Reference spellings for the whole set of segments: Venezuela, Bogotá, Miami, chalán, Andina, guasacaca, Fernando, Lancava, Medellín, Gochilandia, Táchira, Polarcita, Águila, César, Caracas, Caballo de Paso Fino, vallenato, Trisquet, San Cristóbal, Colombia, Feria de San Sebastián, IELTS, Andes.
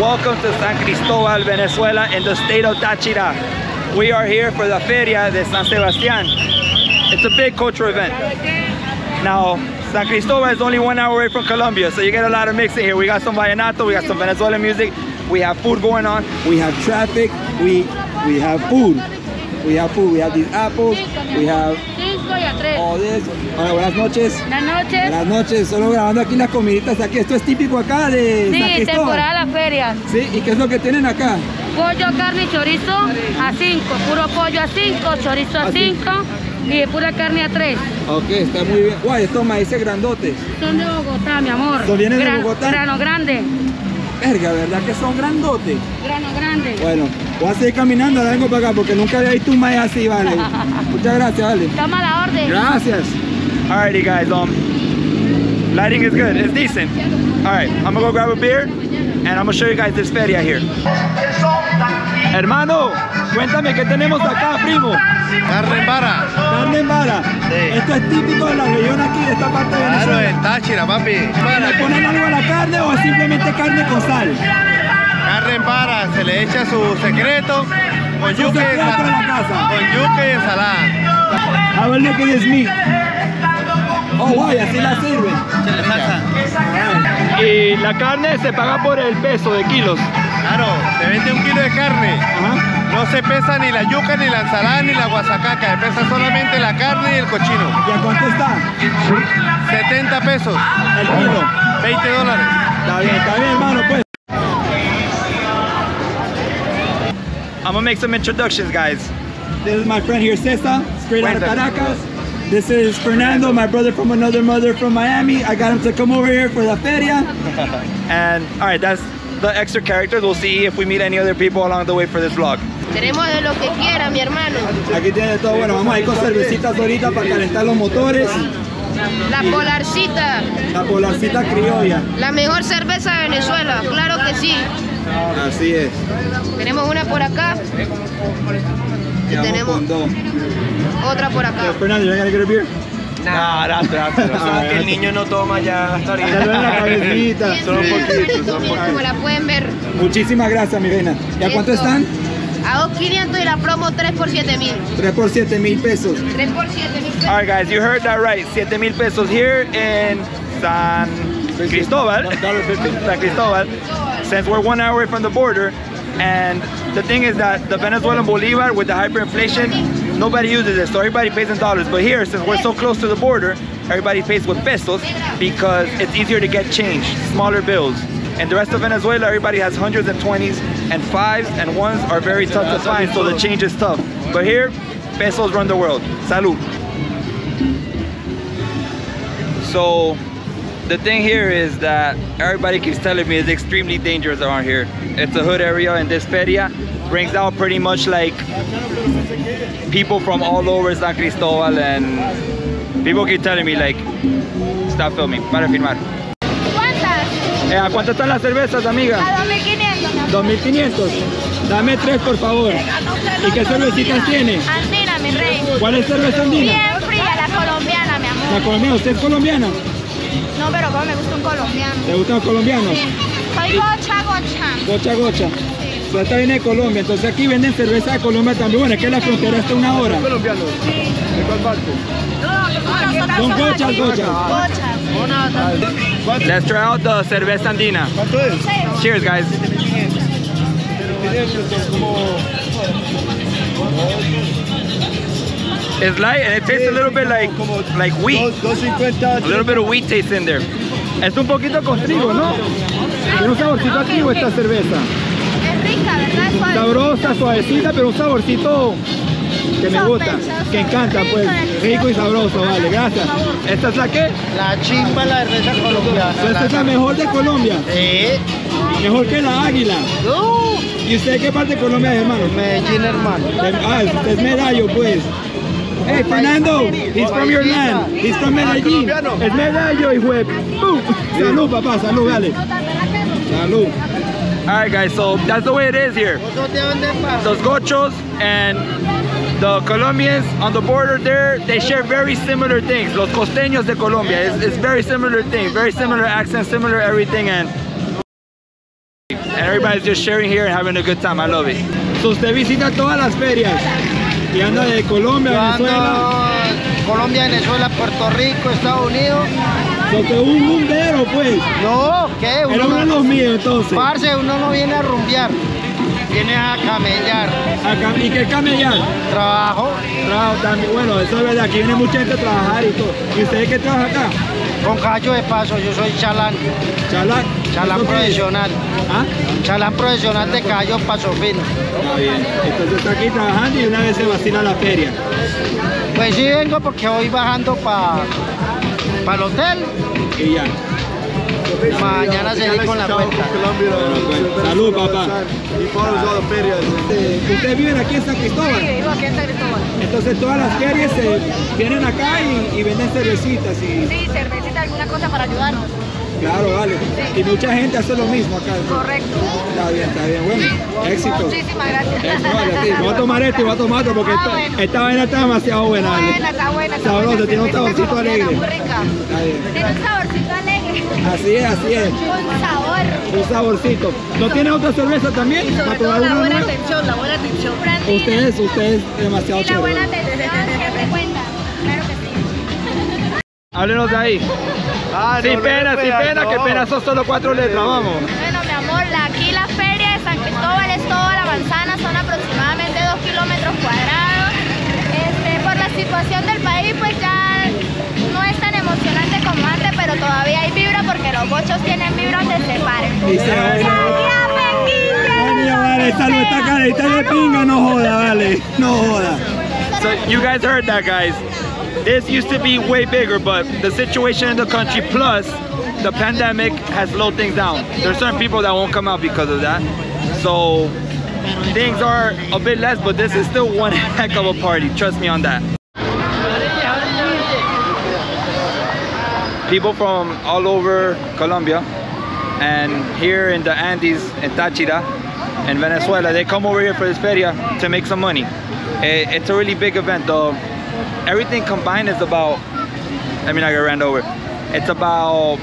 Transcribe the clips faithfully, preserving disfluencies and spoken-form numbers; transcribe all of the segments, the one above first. Welcome to San Cristóbal, Venezuela, in the state of Táchira. We are here for the Feria de San Sebastián. It's a big cultural event. Now, San Cristóbal is only one hour away from Colombia, so you get a lot of mixing here. We got some vallenato, we got some Venezuelan music, we have food going on, we have traffic, we we have food. We have food, we have these apples, we have all this. Hola, buenas noches. Buenas noches. Buenas noches, solo grabando aquí las comiditas, aquí esto es típico acá de San Cristóbal. Sí, temporada de las ferias. Sí, ¿y qué es lo que tienen acá? Pollo, carne y chorizo a cinco, puro pollo a cinco, chorizo a cinco y pura carne a tres. Ok, está muy bien. Guay, estos maíces grandotes. Son de Bogotá, mi amor. ¿Son vienen de Bogotá? Grano grande. Verga, ¿verdad que son grandotes? Grano grande. Bueno, voy a seguir caminando, ahora vengo para acá porque nunca había visto un maíz así, vale. Muchas gracias, vale. Toma la orden. Gracias. Alrighty, guys. Um, lighting is good. It's decent. Alright, I'm gonna go grab a beer and I'm gonna show you guys this feria here. Hermano, cuéntame qué tenemos acá, primo. Carne en vara. Carne en vara. Sí. Esto es típico de la región aquí, de esta parte de Venezuela. Claro, en Táchira, papi. ¿Le ponen algo a la carne o simplemente carne con sal? Carne en vara, se le echa su secreto con yuca y ensalada. Con yuca y ensalada. A ver, look at this meat. Oh, guay, así la sirven. Se le pasa. Y la carne se paga por el peso de kilos. Claro, se vende un kilo de carne. Ajá. No se pesa ni la yuca, ni la ensalada, ni la guasacaca. Se pesa solamente la carne y el cochino. ¿Y a cuánto está? setenta pesos. El kilo. veinte dólares. Está bien, está bien, hermano, pues. I'm gonna make some introductions, guys. This is my friend here, César, straight out of Caracas. This is Fernando, my brother from another mother from Miami. I got him to come over here for la feria. And, all right, that's the extra characters. We'll see if we meet any other people along the way for this vlog. Tenemos de lo que quiera, mi hermano. Aquí tiene todo. Bueno, vamos a ir con cervecitas ahorita para calentar los motores. La Polarcita. La Polarcita criolla. La mejor cerveza de Venezuela, claro que sí. Así es. Tenemos una por acá. Y tenemos otra por acá. Yo, Fernando, ¿ya quieres beer? Nah, no, no, no, no, no, que el niño no toma ya hasta ahorita. Ya ven la cabecita. Solo poquito, como la pueden ver. Muchísimas gracias, mi reina. ¿Y a cuánto están? A dos mil quinientos y la promo tres por siete mil. tres por siete mil pesos. tres por siete mil pesos. Alright, guys, you heard that right. siete mil pesos here in San Cristobal. San Cristobal. Since we're one hour away from the border. And the thing is that the Venezuelan Bolivar with the hyperinflation, nobody uses it, so everybody pays in dollars. But here, since we're so close to the border, everybody pays with pesos because it's easier to get change, smaller bills. And the rest of Venezuela, everybody has hundreds and twenties, and fives and ones are very tough to find, so the change is tough. But here, pesos run the world. Salud. So the thing here is that everybody keeps telling me it's extremely dangerous around here. It's a hood area, and this feria brings out pretty much like people from all over San Cristobal, and people keep telling me like, stop filming, para filmar. ¿Cuántas? Eh, ¿A cuánto están las cervezas, amiga? A dos mil quinientos. ¿dos mil quinientos? Dame tres, por favor. ¿Y qué cervecitas tiene? Andina, mi rey. ¿Cuál es cerveza andina? Bien fría, la colombiana, mi amor. ¿La colombiana? ¿Usted es colombiana? No, pero como me gusta un colombiano. ¿Te gustan los colombianos? Sí. Soy gocha, gocha. Gocha, gocha. Sí. Pero esta viene de Colombia, entonces aquí venden cerveza de Colombia también. Bueno, es que la frontera está una hora. ¿Son colombianos? Sí. ¿De cuál parte? No, no, no. Son gochas, gochas. Gochas. Let's try out the cerveza andina. ¿Cuánto es? Cheers, guys. It's light and it tastes a little bit like like wheat. A little bit of wheat taste in there. Es un poquito con trigo, ¿no? Tiene un saborcito a trigo esta cerveza. Es rica, ¿verdad? Sabrosa, suavecita, pero un saborcito que me gusta, que encanta, pues. Rico y sabroso, vale, gracias. ¿Esta es la qué? La chimpa, la cerveza colombiana. ¿Esta es la mejor de Colombia? Sí. Mejor que la Águila. ¿Y usted de qué parte de Colombia es, hermano? Medellín, hermano. Ah, usted es Medallo, pues. Hey, Fernando, he's from your land. He's from Medellín. Es Medallo, hijo de... Salud, papá, salud, dale. Salud. Alright, guys, so that's the way it is here. Los gochos and the Colombians on the border there, they share very similar things. Los costeños de Colombia. It's, it's very similar things, very similar accent, similar everything, and And everybody's just sharing here and having a good time. I love it. So usted visita todas las ferias. Y anda de Colombia, Venezuela. Colombia, Venezuela, Puerto Rico, Estados Unidos. Porque un rumbero, pues. No, ¿qué? Uno, Era uno de los míos, entonces. Parce, uno no viene a rumbear. Viene a camellar. A cam ¿Y qué es camellar? Trabajo. Trabajo también. Bueno, eso es verdad. Aquí viene mucha gente a trabajar y todo. ¿Y ustedes qué trabajan acá? Con Caballo de Paso, yo soy chalán. ¿Chalán? Chalán profesional. ¿Ah? Chalán profesional de Caballo de Paso Fino. Está bien. Entonces está aquí trabajando y una vez se vacila a la feria. Pues sí vengo porque voy bajando para pa el hotel. Y ya. Mañana seguí con la vuelta. Salud, papá. ¿Ustedes viven aquí en San Cristóbal? Sí, vivo aquí en San Cristóbal. Entonces todas las ferias eh, vienen acá y, y venden cervecitas. Y... Sí, cervecitas, alguna cosa para ayudarnos. Claro, vale. Sí. Y mucha gente hace lo mismo acá. Correcto. Está bien, está bien. Bueno, éxito. Muchísimas gracias. Éxito, vale, voy a tomar esto y voy a tomar otro porque ah, esta, bueno. esta vaina está demasiado buena. Está buena, está buena. Está sabrosa, buena. Tiene un saborcito alegre. Muy rica. Está bien. Tiene un saborcito alegre. Así es, así es. Un sabor. Un saborcito. ¿No tiene otra cerveza también? Y sobre todo la buena atención, la buena atención. Ustedes, ustedes, demasiado y la chévere. Buena atención, siempre cuenta. Claro que sí. Háblenos de ahí. Ah, sin no, pena, no, sin pena, no. Que pena son solo cuatro letras, vamos. Bueno, mi amor, la, aquí la feria de San Cristóbal es toda la manzana, son aproximadamente dos kilómetros cuadrados. Este, por la situación del país, pues ya no es tan emocionante como antes, pero todavía hay vibra porque los bochos tienen vibra donde se paren. Y se vale. Vale, esta no está cara, esta de pinga, no joda, vale, no joda. So you guys heard that, guys. This used to be way bigger, but the situation in the country plus the pandemic has slowed things down. There's certain people that won't come out because of that. So things are a bit less, but this is still one heck of a party. Trust me on that. People from all over Colombia and here in the Andes in Táchira and Venezuela, they come over here for this feria to make some money. It's a really big event though. Everything combined is about, I mean I got ran over, it's about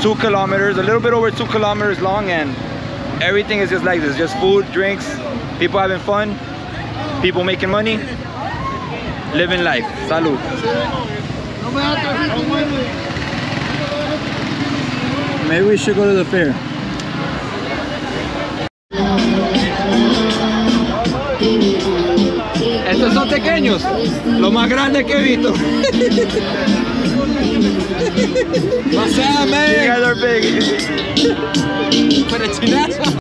two kilometers, a little bit over two kilometers long, and everything is just like this, just food, drinks, people having fun, people making money, living life. Salud. Maybe we should go to the fair. Estos son pequeños, lo más grande que he visto. What's up, man? You guys are big. But it's not.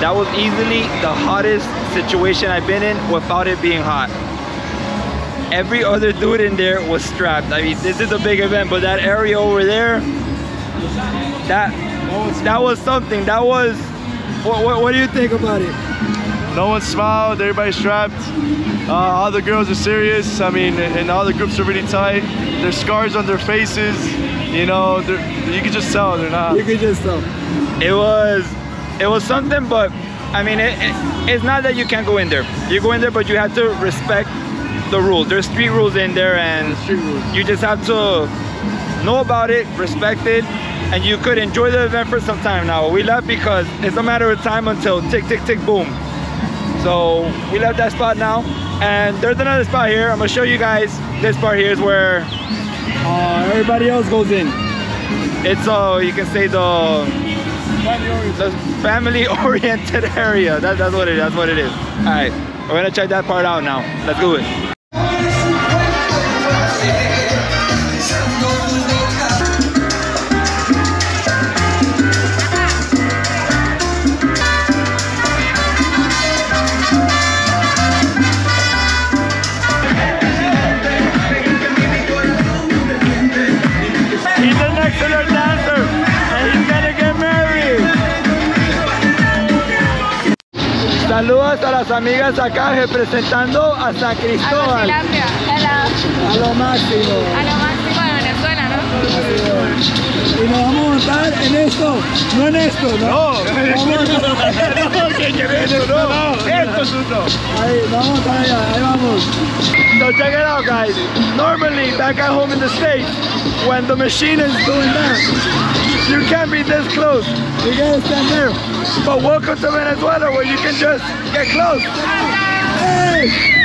That was easily the hottest situation I've been in without it being hot. Every other dude in there was strapped. I mean, this is a big event, but that area over there, that that was something. That was, what, what, what do you think about it? No one smiled, everybody's strapped. Uh, all the girls are serious. I mean, and all the groups are really tight. There's scars on their faces. You know, you can just tell they're not. You can just tell. It was, it was something, but I mean, it, it, it's not that you can't go in there. You go in there, but you have to respect the rules. There's street rules in there, and you just have to know about it, respect it, and you could enjoy the event for some time. Now we left because it's a matter of time until tick tick tick boom. So we left that spot now, and there's another spot here. I'm gonna show you guys. This part here is where uh, everybody else goes in. It's uh you can say the the family oriented area. That, that's what it. That's what it is. All right, we're gonna check that part out now. Let's do it. Saludos a las amigas acá representando a San Cristóbal. A lo máximo. A lo máximo de Venezuela, ¿no? Y nos vamos a montar en este esto, no en esto, no. No, no, que quiere esto, no, no, esto es uno. Ahí, vamos para allá, ahí vamos. So check it out, guys. Normally, back at home in the States, when the machine is going down, you can't be this close. You gotta stand there. But welcome to Venezuela, where you can just get close. Hey, hey.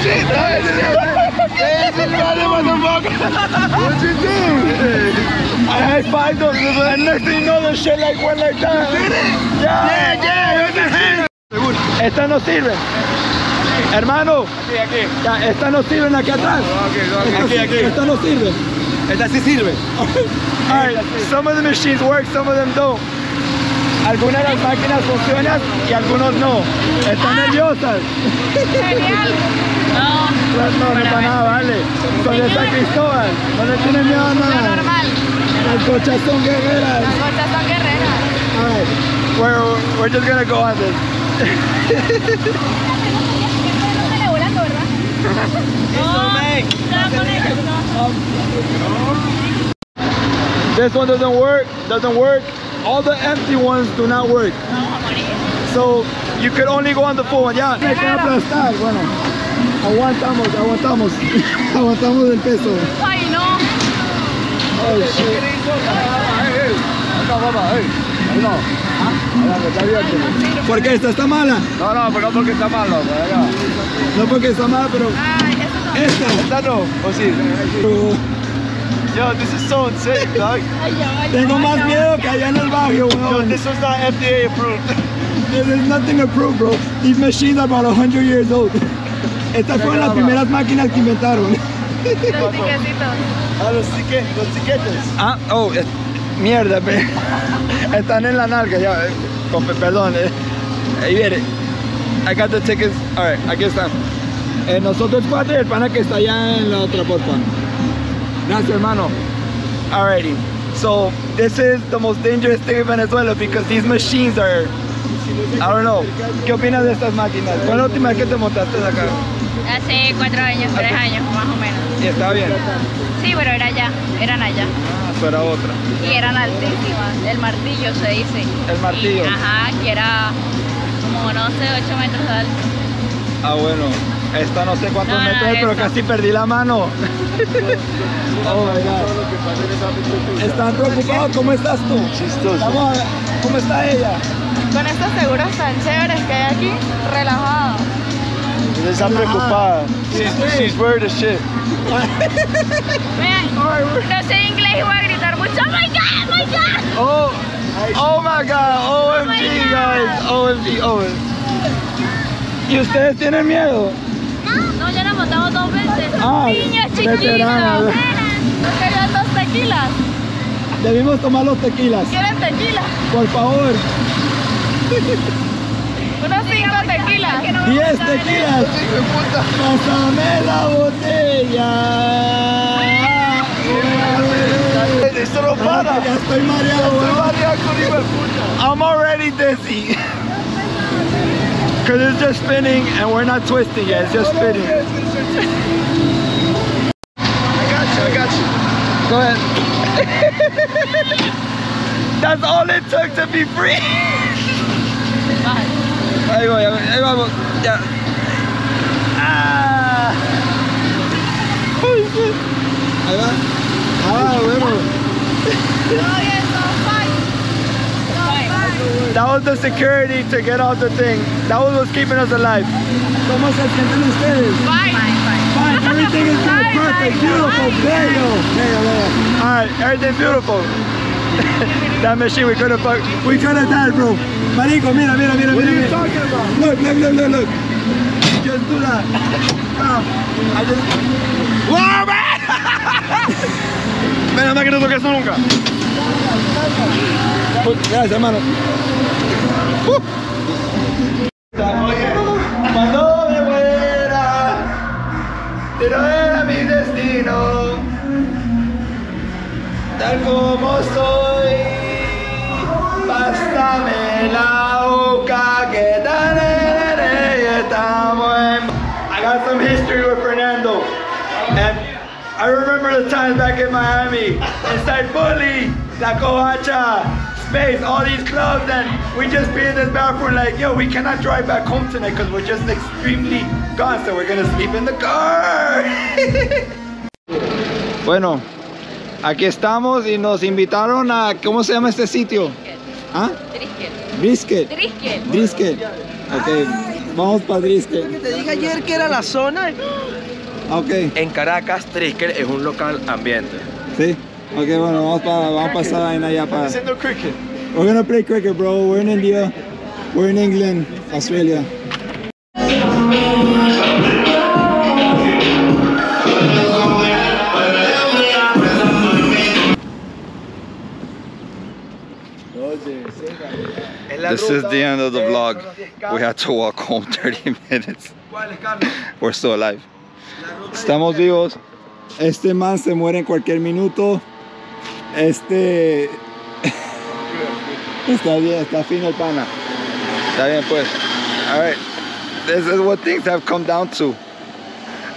Shit, that is motherfucker. What you do? I high-fived them, and next thing you know, the shit like went like that. You did it? Yeah, yeah, yeah, with the hand. Estas no sirven. Hermano. Aquí, aquí. Estas no sirven aquí atrás. Aquí, aquí. Estas no sirven. Estas sí sirven. Alright, some of the machines work, some of them don't. Algunas de las máquinas funcionan y algunos no. Están nerviosas. Genial. No, no, para nada, vale. Son de San Cristóbal. No le tienen miedo a nada. Lo normal. Las cochas son guerreras. Las cochas son guerreras. All right. We're, we're just going to go on this. This one doesn't work, doesn't work. All the empty ones do not work. So you could only go on the full one. Yeah. Aguantamos, aguantamos, aguantamos el peso. Ay, no. Oh, shit. ¿Por qué esta está mala? No, no, pero no porque está malo. No porque está mala, pero... Esta. Esta no, o sí. Yo, this is so insane, dog. Tengo más miedo que allá en el barrio, bro. Yo, this was not F D A approved. There's nothing approved, bro. These machines are about one hundred years old. Estas fueron las primeras máquinas que inventaron. Los tiquetitos. Ah, los tiquetes, los tiquetes. Ah, oh, es, mierda, pe. Están en la nalga, ya, con, perdón. Eh. Ahí viene. I got the tickets. All right, aquí están. Eh, nosotros cuatro y el pana que está allá en la otra puerta. Gracias, hermano. Alrighty. So, this is the most dangerous thing in Venezuela because these machines are... I don't know. ¿Qué opinas de estas máquinas? ¿Cuál es la última vez que te montaste acá? Hace cuatro años, tres años, más o menos. ¿Y está bien? Sí, pero era allá, eran allá. Ah, eso era otra. Y eran altísimas, el martillo se dice. ¿El martillo? Y, ajá, que era como, no sé, ocho metros de alto. Ah, bueno, esta no sé cuántos no, no, metros, pero casi perdí la mano. Oh, my God. ¿Están preocupados? ¿Cómo estás tú? Chistoso. Vamos a ver, ¿cómo está ella? Con estos seguros tan chéveres que hay aquí, relajada. Está preocupada. She's, she's worried as shit. Man, no sé inglés y voy a gritar mucho. Oh my God, my God. Oh, oh my God, O M G, guys, O M G, O M G. ¿Y ustedes tienen miedo? No, no, ya la hemos dado dos veces. Ah, niños chiquitos, venenos. Nos quedan dos tequilas. Debimos tomar los tequilas. ¿Quieren tequila? Por favor. Unos cinco tequilas. Diez tequilas. Pásame la botella. Esto no para. Ya estoy mareado. Estoy mareado con hijo de puta. I'm already dizzy. Because it's just spinning and we're not twisting yet. It's just spinning. I got you. I got you. Go ahead. That's all it took to be free. Ahí voy, ahí vamos, ya. Ah. Ahí va. Ah, bueno. That was the security to get off the thing. That was what's keeping us alive. ¿Cómo se sienten ustedes? Fine, fine, fine. Everything is going perfect, beautiful, bello, bello. All right, everything beautiful. That machine, we could have fucked. We could have died, bro. Marico, mira, mira, mira, what mira. What are you mira. Talking about? Look, look, look, look, look. Just do that. Uh, I just... Whoa, man! Man, I'm not gonna look at eso nunca. Gracias, hermano. Cuando me muera, pero era mi destino, tal como soy, bástame la boca que tan estamos en. I got some history with Fernando, and I remember the times back in Miami, inside Bully, La Covacha, Space, all these clubs, and we just be in this bathroom like, yo, we cannot drive back home tonight because we're just extremely gone, so we're gonna sleep in the car. Bueno, aquí estamos y nos invitaron a, ¿cómo se llama este sitio? ¿Ah? Trisquet. Trisquet. Trisquet. Ok, vamos para Trisquet. Te dije ayer que era la zona. Ok. En Caracas, Trisquet es un local ambiente. Sí. Okay, bueno, vamos para, vamos para esa vaina allá para... We're gonna play cricket, bro. We're in India. We're in England, Australia. This is the end of the vlog. We had to walk home thirty minutes. We're still alive. Estamos vivos. Este man se muere en cualquier minuto. Este... está bien, está fino el pana. Está bien pues. Alright, this is what things have come down to.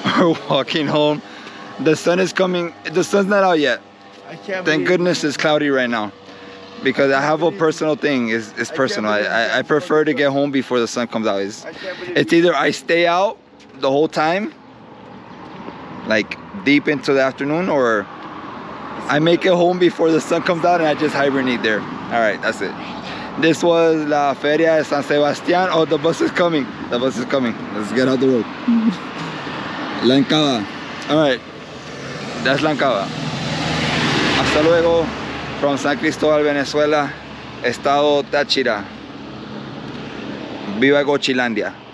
We're walking home. The sun is coming, the sun's not out yet. I can't Thank goodness it's cloudy right now. Because I have a personal thing, it's, it's personal. I, I, I prefer to get home before the sun comes out. It's, it's either I stay out the whole time, like deep into the afternoon, or I make it home before the sun comes out and I just hibernate there. All right, that's it. This was La Feria de San Sebastián. Oh, the bus is coming. The bus is coming. Let's get out the road. Lancava. All right, that's Lancava. Hasta luego from San Cristóbal, Venezuela, Estado Táchira. Viva Gochilandia.